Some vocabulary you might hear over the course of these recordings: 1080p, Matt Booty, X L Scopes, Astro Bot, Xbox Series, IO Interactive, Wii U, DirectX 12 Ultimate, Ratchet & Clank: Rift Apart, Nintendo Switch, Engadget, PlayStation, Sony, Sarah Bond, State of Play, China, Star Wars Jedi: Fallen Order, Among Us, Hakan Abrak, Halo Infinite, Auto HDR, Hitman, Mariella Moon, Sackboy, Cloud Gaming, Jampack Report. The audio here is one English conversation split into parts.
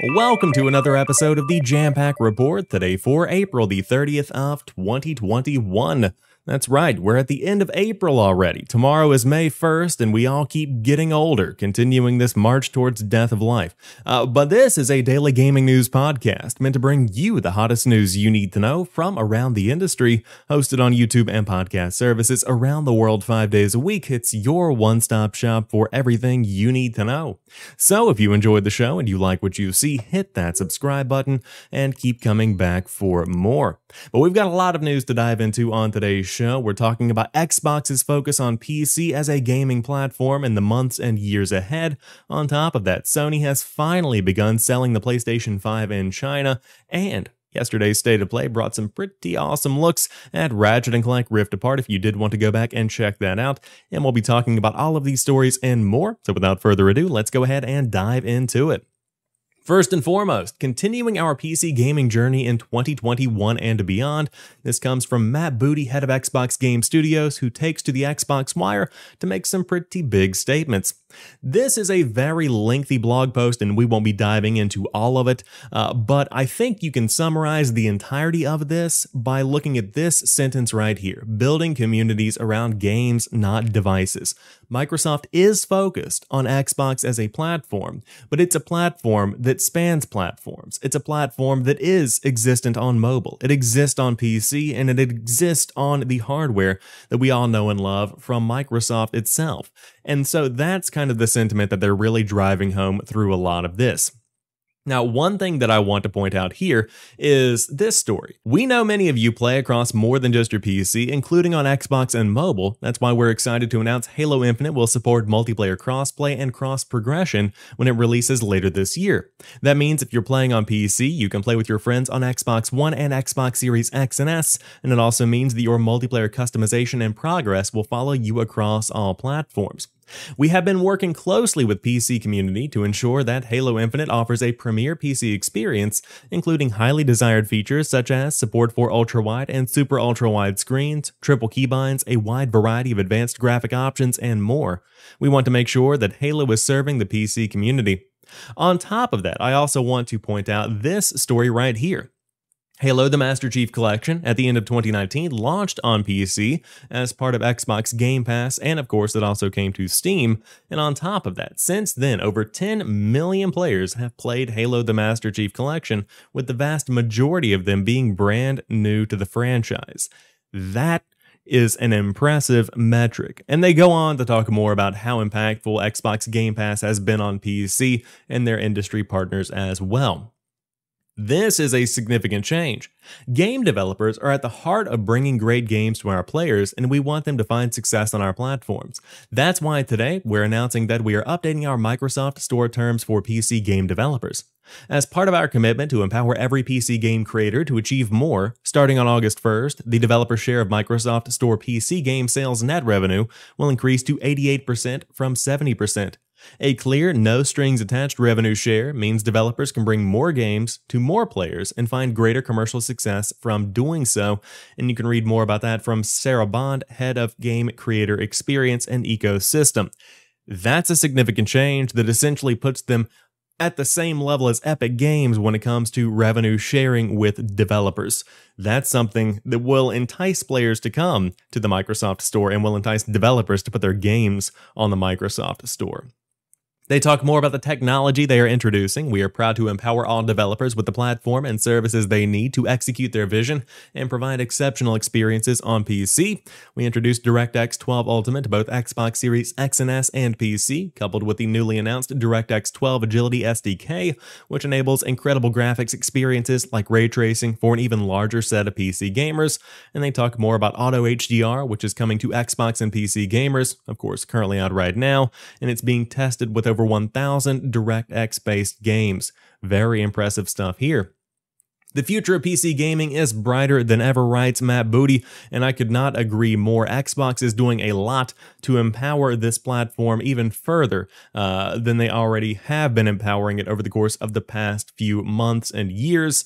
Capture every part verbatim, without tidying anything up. Welcome to another episode of the Jampack Report, today for April the thirtieth of twenty twenty-one. That's right, we're at the end of April already. Tomorrow is May first, and we all keep getting older, continuing this march towards death of life. Uh, but this is a daily gaming news podcast meant to bring you the hottest news you need to know from around the industry, hosted on YouTube and podcast services around the world five days a week. It's your one-stop shop for everything you need to know. So if you enjoyed the show and you like what you see, hit that subscribe button and keep coming back for more. But we've got a lot of news to dive into on today's show. We're talking about Xbox's focus on P C as a gaming platform in the months and years ahead. On top of that, Sony has finally begun selling the PlayStation five in China, and yesterday's State of Play brought some pretty awesome looks at Ratchet and Clank Rift Apart if you did want to go back and check that out. And we'll be talking about all of these stories and more. So without further ado, let's go ahead and dive into it. First and foremost, continuing our P C gaming journey in twenty twenty-one and beyond. This comes from Matt Booty, head of Xbox Game Studios, who takes to the Xbox wire to make some pretty big statements. This is a very lengthy blog post, and we won't be diving into all of it, uh, but I think you can summarize the entirety of this by looking at this sentence right here: building communities around games, not devices. Microsoft is focused on Xbox as a platform, but it's a platform that spans platforms. It's a platform that is existent on mobile, it exists on P C, and it exists on the hardware that we all know and love from Microsoft itself. And so that's kind of the sentiment that they're really driving home through a lot of this. Now, one thing that I want to point out here is this story. We know many of you play across more than just your P C, including on Xbox and mobile. That's why we're excited to announce Halo Infinite will support multiplayer crossplay and cross-progression when it releases later this year. That means if you're playing on P C, you can play with your friends on Xbox One and Xbox Series X and S, and it also means that your multiplayer customization and progress will follow you across all platforms. We have been working closely with P C community to ensure that Halo Infinite offers a premier P C experience, including highly desired features such as support for ultra-wide and super ultra-wide screens, triple keybinds, a wide variety of advanced graphic options, and more. We want to make sure that Halo is serving the P C community. On top of that, I also want to point out this story right here. Halo: The Master Chief Collection at the end of twenty nineteen launched on P C as part of Xbox Game Pass, and of course it also came to Steam. And on top of that, since then over ten million players have played Halo: The Master Chief Collection, with the vast majority of them being brand new to the franchise. That is an impressive metric. And they go on to talk more about how impactful Xbox Game Pass has been on P C and their industry partners as well. This is a significant change. Game developers are at the heart of bringing great games to our players, and we want them to find success on our platforms. That's why today we're announcing that we are updating our Microsoft Store terms for P C game developers. As part of our commitment to empower every P C game creator to achieve more, starting on August first, the developer share of Microsoft Store P C game sales net revenue will increase to eighty-eight percent from seventy percent. A clear, no-strings-attached revenue share means developers can bring more games to more players and find greater commercial success from doing so, and you can read more about that from Sarah Bond, head of Game Creator Experience and Ecosystem. That's a significant change that essentially puts them at the same level as Epic Games when it comes to revenue sharing with developers. That's something that will entice players to come to the Microsoft Store and will entice developers to put their games on the Microsoft Store. They talk more about the technology they are introducing. We are proud to empower all developers with the platform and services they need to execute their vision and provide exceptional experiences on P C. We introduced DirectX twelve Ultimate to both Xbox Series X and S and P C, coupled with the newly announced DirectX twelve Agility S D K, which enables incredible graphics experiences like ray tracing for an even larger set of P C gamers. And they talk more about Auto H D R, which is coming to Xbox and P C gamers, of course currently out right now, and it's being tested with over Over one thousand DirectX-based games. Very impressive stuff here. The future of P C gaming is brighter than ever, writes Matt Booty, and I could not agree more. Xbox is doing a lot to empower this platform even further uh, than they already have been empowering it over the course of the past few months and years.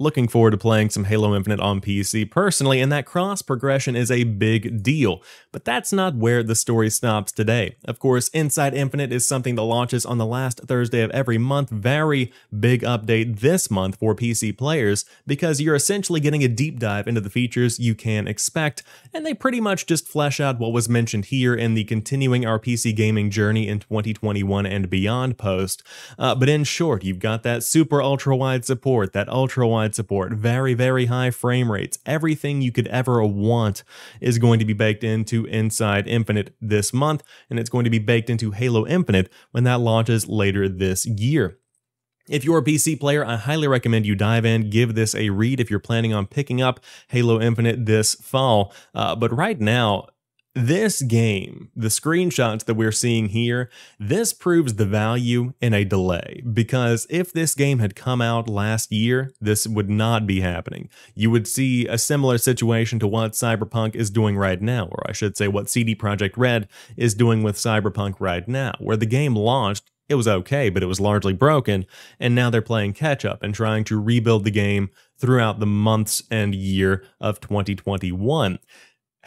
Looking forward to playing some Halo Infinite on P C personally, and that cross-progression is a big deal. But that's not where the story stops today. Of course, Inside Infinite is something that launches on the last Thursday of every month. Very big update this month for P C players, because you're essentially getting a deep dive into the features you can expect, and they pretty much just flesh out what was mentioned here in the Continuing Our P C Gaming Journey in twenty twenty-one and Beyond post. Uh, but in short, you've got that super ultra-wide support, that ultra-wide support, very, very high frame rates. Everything you could ever want is going to be baked into Inside Infinite this month, and it's going to be baked into Halo Infinite when that launches later this year. If you're a P C player, I highly recommend you dive in, give this a read if you're planning on picking up Halo Infinite this fall. Uh, but right now, this game, the screenshots that we're seeing here, this proves the value in a delay, because if this game had come out last year, this would not be happening. You would see a similar situation to what Cyberpunk is doing right now, or I should say what C D Projekt Red is doing with Cyberpunk right now, where the game launched, it was okay, but it was largely broken, and now they're playing catch-up and trying to rebuild the game throughout the months and year of twenty twenty-one.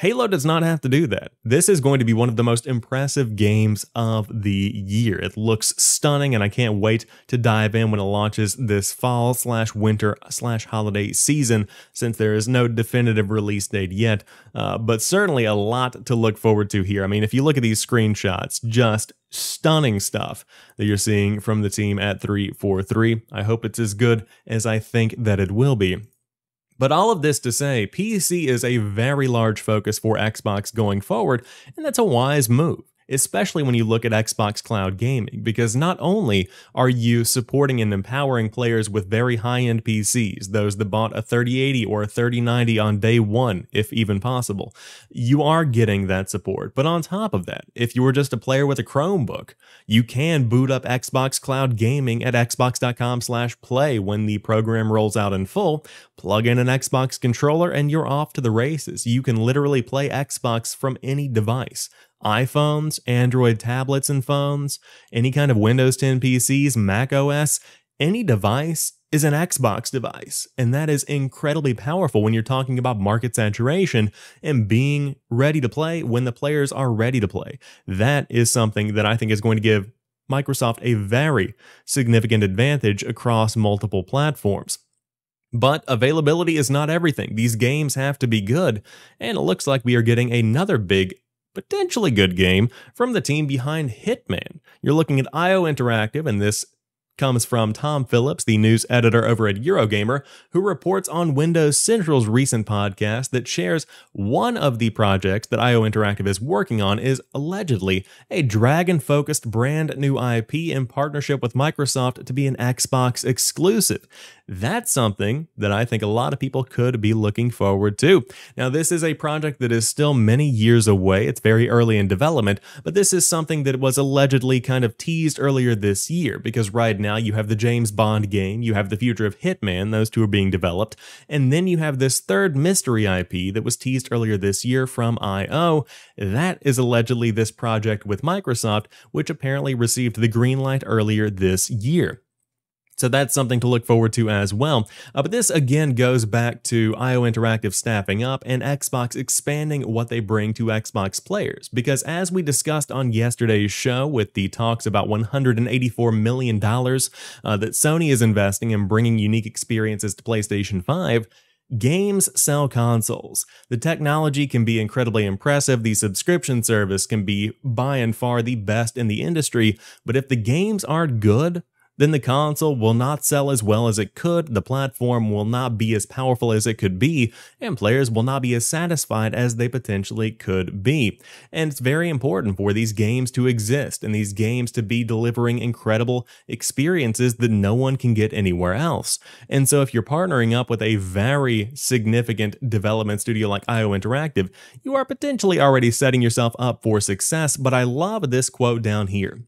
Halo does not have to do that. This is going to be one of the most impressive games of the year. It looks stunning, and I can't wait to dive in when it launches this fall slash winter slash holiday season, since there is no definitive release date yet, uh, but certainly a lot to look forward to here. I mean, if you look at these screenshots, just stunning stuff that you're seeing from the team at three forty-three. I hope it's as good as I think that it will be. But all of this to say, P C is a very large focus for Xbox going forward, and that's a wise move, especially when you look at Xbox Cloud Gaming, because not only are you supporting and empowering players with very high-end P Cs, those that bought a thirty eighty or a thirty ninety on day one, if even possible, you are getting that support. But on top of that, if you were just a player with a Chromebook, you can boot up Xbox Cloud Gaming at xbox dot com slash play when the program rolls out in full, plug in an Xbox controller, and you're off to the races. You can literally play Xbox from any device. iPhones, Android tablets and phones, any kind of Windows ten P Cs, Mac O S, any device is an Xbox device. And that is incredibly powerful when you're talking about market saturation and being ready to play when the players are ready to play. That is something that I think is going to give Microsoft a very significant advantage across multiple platforms. But availability is not everything. These games have to be good, and it looks like we are getting another big potentially good game from the team behind Hitman. You're looking at I O Interactive, and this comes from Tom Phillips, the news editor over at Eurogamer, who reports on Windows Central's recent podcast that shares one of the projects that I O Interactive is working on is allegedly a Dragon-focused brand new I P in partnership with Microsoft to be an Xbox exclusive. That's something that I think a lot of people could be looking forward to. Now, this is a project that is still many years away. It's very early in development, but this is something that was allegedly kind of teased earlier this year, because right now you have the James Bond game, you have the future of Hitman, those two are being developed, and then you have this third mystery I P that was teased earlier this year from I O. That is allegedly this project with Microsoft, which apparently received the green light earlier this year. So that's something to look forward to as well. Uh, but this again goes back to I O Interactive staffing up and Xbox expanding what they bring to Xbox players. Because as we discussed on yesterday's show with the talks about one hundred eighty-four million dollars uh, that Sony is investing in bringing unique experiences to PlayStation five, games sell consoles. The technology can be incredibly impressive, the subscription service can be by and far the best in the industry, but if the games aren't good, then the console will not sell as well as it could, the platform will not be as powerful as it could be, and players will not be as satisfied as they potentially could be. And it's very important for these games to exist and these games to be delivering incredible experiences that no one can get anywhere else. And so if you're partnering up with a very significant development studio like I O Interactive, you are potentially already setting yourself up for success, but I love this quote down here.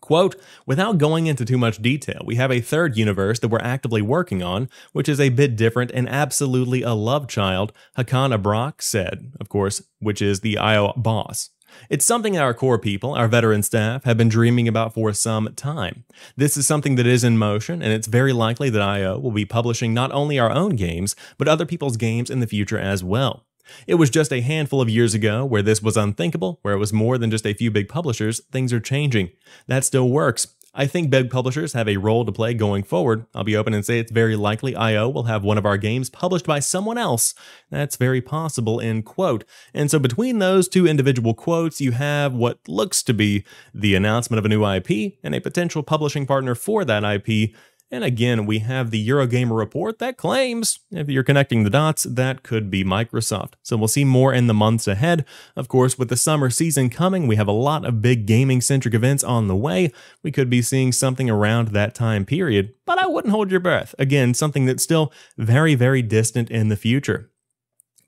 Quote, without going into too much detail, we have a third universe that we're actively working on, which is a bit different and absolutely a love child, Hakan Abrak said, of course, which is the I O boss. It's something our core people, our veteran staff, have been dreaming about for some time. This is something that is in motion, and it's very likely that I O will be publishing not only our own games, but other people's games in the future as well. It was just a handful of years ago where this was unthinkable, where it was more than just a few big publishers. Things are changing. That still works. I think big publishers have a role to play going forward. I'll be open and say it's very likely I O will have one of our games published by someone else. That's very possible, end quote. And so between those two individual quotes, you have what looks to be the announcement of a new I P and a potential publishing partner for that I P. And again, we have the Eurogamer report that claims, if you're connecting the dots, that could be Microsoft. So we'll see more in the months ahead. Of course, with the summer season coming, we have a lot of big gaming-centric events on the way. We could be seeing something around that time period, but I wouldn't hold your breath. Again, something that's still very, very distant in the future.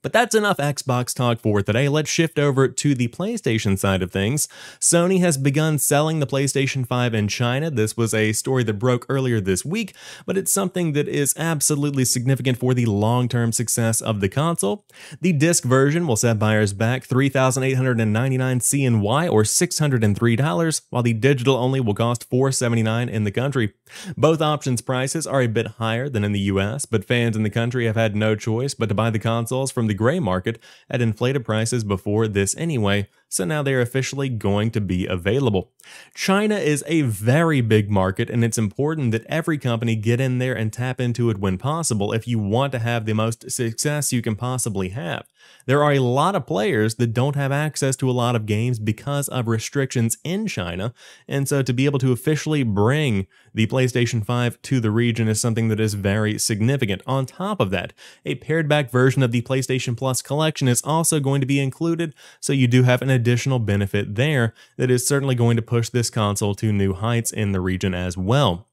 But that's enough Xbox talk for today. Let's shift over to the PlayStation side of things. Sony has begun selling the PlayStation five in China. This was a story that broke earlier this week, but it's something that is absolutely significant for the long-term success of the console. The disc version will set buyers back three thousand eight hundred ninety-nine C N Y or six hundred three dollars, while the digital only will cost four hundred seventy-nine dollars in the country. Both options prices are a bit higher than in the U S, but fans in the country have had no choice but to buy the consoles from the gray market at inflated prices before this anyway, so now they're officially going to be available. China is a very big market, and it's important that every company get in there and tap into it when possible if you want to have the most success you can possibly have. There are a lot of players that don't have access to a lot of games because of restrictions in China, and so to be able to officially bring the PlayStation five to the region is something that is very significant. On top of that, a pared back version of the PlayStation Plus collection is also going to be included, so you do have an additional benefit there that is certainly going to push this console to new heights in the region as well.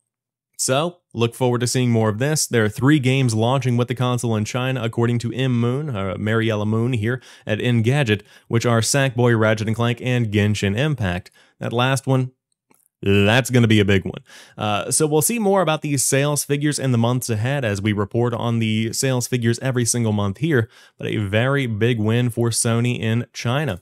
So, look forward to seeing more of this. There are three games launching with the console in China, according to M. Moon, uh, Mariella Moon here at Engadget, which are Sackboy, Ratchet and Clank, and Genshin Impact. That last one, that's going to be a big one. Uh, so we'll see more about these sales figures in the months ahead as we report on the sales figures every single month here, but a very big win for Sony in China.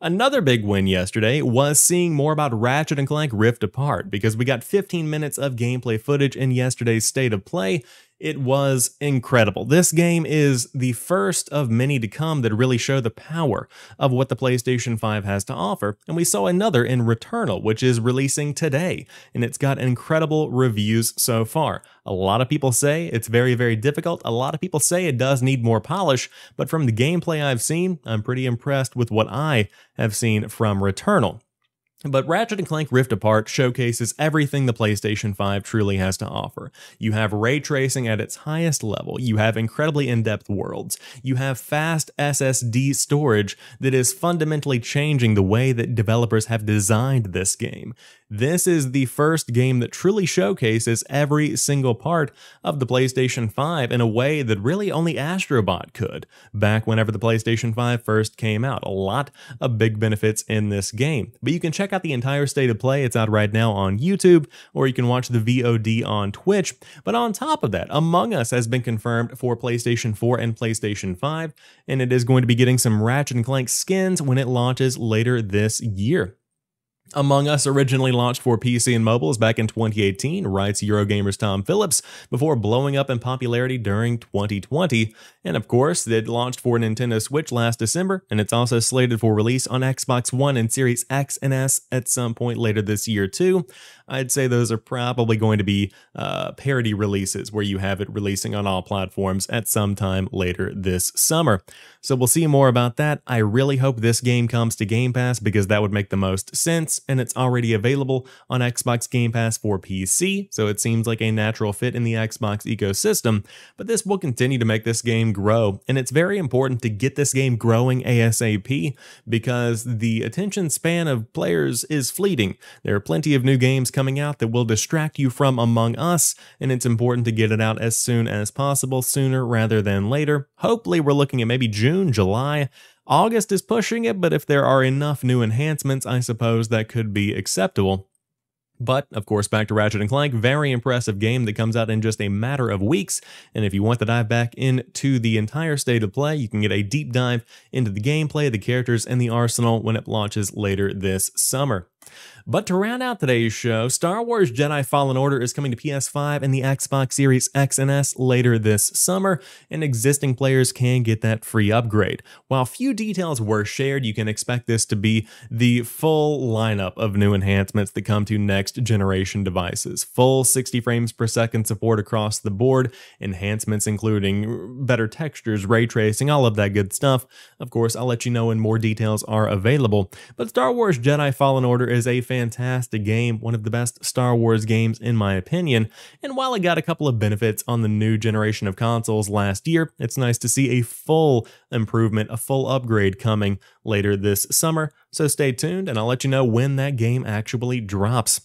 Another big win yesterday was seeing more about Ratchet and Clank Rift Apart, because we got fifteen minutes of gameplay footage in yesterday's State of Play. It was incredible. This game is the first of many to come that really show the power of what the PlayStation five has to offer, and we saw another in Returnal, which is releasing today, and it's got incredible reviews so far. A lot of people say it's very, very difficult. A lot of people say it does need more polish, but from the gameplay I've seen, I'm pretty impressed with what I have seen from Returnal. But Ratchet and Clank Rift Apart showcases everything the PlayStation five truly has to offer. You have ray tracing at its highest level, you have incredibly in-depth worlds, you have fast S S D storage that is fundamentally changing the way that developers have designed this game. This is the first game that truly showcases every single part of the PlayStation five in a way that really only Astro Bot could, back whenever the PlayStation five first came out. A lot of big benefits in this game. But you can check out the entire State of Play. It's out right now on YouTube, or you can watch the V O D on Twitch. But on top of that, Among Us has been confirmed for PlayStation four and PlayStation five, and it is going to be getting some Ratchet and Clank skins when it launches later this year. Among Us originally launched for P C and mobiles back in twenty eighteen, writes Eurogamer's Tom Phillips, before blowing up in popularity during twenty twenty. And of course, it launched for Nintendo Switch last December, and it's also slated for release on Xbox One and Series X and S at some point later this year too. I'd say those are probably going to be uh, parody releases, where you have it releasing on all platforms at some time later this summer. So we'll see more about that. I really hope this game comes to Game Pass, because that would make the most sense. And it's already available on Xbox Game Pass for P C, so it seems like a natural fit in the Xbox ecosystem, but this will continue to make this game grow, and it's very important to get this game growing ASAP, because the attention span of players is fleeting. There are plenty of new games coming out that will distract you from Among Us, and it's important to get it out as soon as possible, sooner rather than later. Hopefully we're looking at maybe June, July. August is pushing it, but if there are enough new enhancements, I suppose that could be acceptable. But, of course, back to Ratchet and Clank, very impressive game that comes out in just a matter of weeks, and if you want to dive back into the entire state of play, you can get a deep dive into the gameplay, the characters, and the arsenal when it launches later this summer. But to round out today's show, Star Wars Jedi: Fallen Order is coming to P S five and the Xbox Series X and S later this summer, and existing players can get that free upgrade. While few details were shared, you can expect this to be the full lineup of new enhancements that come to next generation devices. Full sixty frames per second support across the board, enhancements including better textures, ray tracing, all of that good stuff. Of course, I'll let you know when more details are available. But Star Wars Jedi: Fallen Order is a fantastic game, one of the best Star Wars games in my opinion, and while it got a couple of benefits on the new generation of consoles last year, it's nice to see a full improvement, a full upgrade coming later this summer, so stay tuned and I'll let you know when that game actually drops.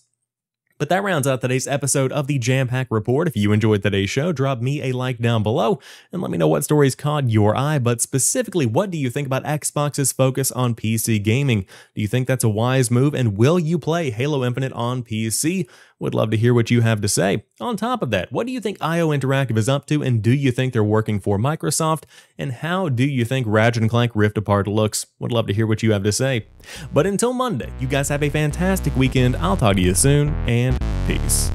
But that rounds out today's episode of the Jampack Report. If you enjoyed today's show, drop me a like down below and let me know what stories caught your eye, but specifically, what do you think about Xbox's focus on P C gaming? Do you think that's a wise move, and will you play Halo Infinite on P C? Would love to hear what you have to say. On top of that, what do you think I O Interactive is up to, and do you think they're working for Microsoft? And how do you think Ratchet and Clank Rift Apart looks? Would love to hear what you have to say. But until Monday, you guys have a fantastic weekend. I'll talk to you soon, and peace.